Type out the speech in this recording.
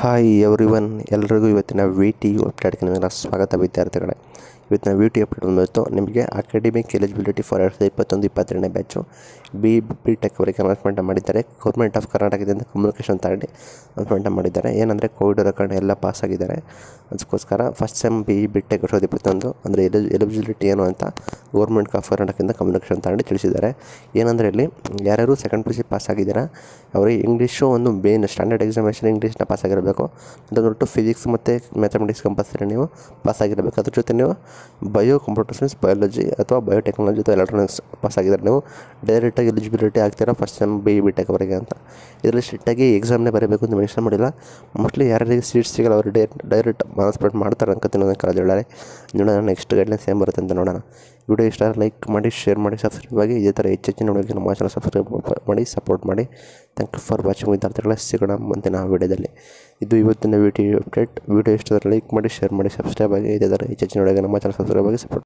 Hi everyone, ಎಲ್ಲರಿಗೂ ಇವತ್ತಿನ V T you ಅಪ್ಡೇಟ್ಗೆ ನಿಮಗೆ ಸ್ವಾಗತ ವಿದ್ಯಾರ್ಥಿಗಳೇ. ಇವತ್ತಿನ ವಿ ಟಿ ಯು ಅಪ್ಡೇಟ್ ಬಂದಿತ್ತು ನಿಮಗೆ academic eligibility for 2021-22 batch B tech ಅವರಿಗೆ ಅನೌನ್ಸ್ಮೆಂಟ್ ಮಾಡಿದ್ದಾರೆ. ಗೌರ್ಮೆಂಟ್ ಆಫ್ ಕರ್ನಾಟಕದಿಂದ ಕಮ್ಯುನಿಕೇಷನ್ ತಗೊಂಡು ಅನೌನ್ಸ್ಮೆಂಟ್ ಮಾಡಿದ್ದಾರೆ. ಏನಂದರೆ ಕೋವಿಡ್ ಕಾರಣ ಎಲ್ಲ ಪಾಸ್ ಆಗಿದ್ದಾರೆ. ಅದಕ್ಕೋಸ್ಕರ ಫಸ್ಟ್ ಸೆಮ್ ಬಿ ಟೆಕ್ 2021 ಅಂದರೆ ಎಲಿಜಿಬಿಲಿಟಿ ಏನು ಅಂತ ಗೌರ್ಮೆಂಟ್ ಆಫ್ ಕರ್ನಾಟಕದಿಂದ ಕಮ್ಯುನಿಕೇಷನ್ ತಗೊಂಡು ತಿಳಿಸಿದ್ದಾರೆ. ಏನಂದರೆ ಇಲ್ಲಿ ಯಾರ್ಯಾರು second P U C pass ಆಗಿದ್ದೀರಾ ಅವರಿಗೆ ಇಂಗ್ಲೀಷು ಒಂದು ಮೇನ್ ಸ್ಟ್ಯಾಂಡರ್ಡ್ ಎಕ್ಸಾಮಿನೇಷನ್ ಇಂಗ್ಲೀಷ್ನ ಪಾಸ್ ಆಗಿರಬೇಕು. ಅದನ್ನು ಬಿಟ್ಟು ಫಿಸಿಕ್ಸ್ ಮತ್ತು ಮ್ಯಾಥಮೆಟಿಕ್ಸ್ ಕಂಪಲ್ಸರಿ ನೀವು ಪಾಸ್ ಆಗಿರಬೇಕು. ಅದ್ರ ಜೊತೆ ನೀವು ಬಯೋ, ಕಂಪ್ಯೂಟರ್ ಸೈನ್ಸ್, ಬಯಾಲಜಿ ಅಥವಾ ಬಯೋಟೆಕ್ನಾಲಜಿ ಅಥವಾ ಎಲೆಕ್ಟ್ರಾನಿಕ್ಸ್ ಪಾಸ್ ಆಗಿದ್ದಾರೆ ನೀವು ಡೈರೆಕ್ಟಾಗಿ ಎಲಿಜಿಬಿಲಿಟಿ ಆಗ್ತೀರಾ ಫಸ್ಟ್ ಸೆಮ್ ಬಿ ಟೆಕ್ ಅವರಿಗೆ ಅಂತ. ಇದರಲ್ಲಿ ಸ್ಟ್ರಿಕ್ಟಾಗಿ ಎಕ್ಸಾಮ್ನೇ ಬರೀಬೇಕು ಅಂತ ಮೆನ್ಷನ್ ಮಾಡಿಲ್ಲ. ಮೋಸ್ಟ್ಲಿ ಯಾರ್ಯಾರಿಗೆ ಸೀಟ್ಸ್ ಸಿಗಲ್ಲ ಅವರು ಡೈರೆಕ್ಟ್ ಅನೌನ್ಸ್ಮೆಂಟ್ ಮಾಡ್ತಾರೆ ಅನ್ಕೋತೀನಿ ನನ್ನ ಕಾಲೇಜ್ ಹೇಳಾರೆ. ನೋಡೋಣ ನೆಕ್ಸ್ಟ್ ಗೈಡ್ಲೈನ್ಸ್ ಏನು ಬರುತ್ತೆ ಅಂತ ನೋಡೋಣ. ವಿಡಿಯೋ ಇಷ್ಟ ಲೈಕ್ ಮಾಡಿ, ಶೇರ್ ಮಾಡಿ, ಸಬ್ಸ್ಕ್ರೈಬ್ ಆಗಿ. ಇದೇ ಥರ ಹೆಚ್ಚೆಚ್ಚಿನ ನೋಡೋಕ್ಕೆ ನಮ್ಮ ಚಾನಲ್ ಸಬ್ಸ್ಕ್ರೈಬ್ ಮಾಡಿ, ಸಪೋರ್ಟ್ ಮಾಡಿ. Thank you for watching. ವಿದ್ಯಾರ್ಥಿಗಳ ಸಿಗೋಣ ಮುಂದಿನ ವಿಡಿಯೋದಲ್ಲಿ. ಇದು ಇವತ್ತಿನ V T U update. Video ಇಷ್ಟ ಲೈಕ್ ಮಾಡಿ, ಶೇರ್ ಮಾಡಿ, ಸಬ್ಸ್ಕ್ರೈಬ್ ಆಗಿ. ಇದೇ ಥರ ಹೆಚ್ಚೆಚ್ಚಿನ ನೋಡೋಕ್ಕೆ ನಮ್ಮ ಚಾನಲ್ ಸಬ್ಸ್ಕ್ರೈಬ್ ಆಗಿ, ಸಪೋರ್ಟ್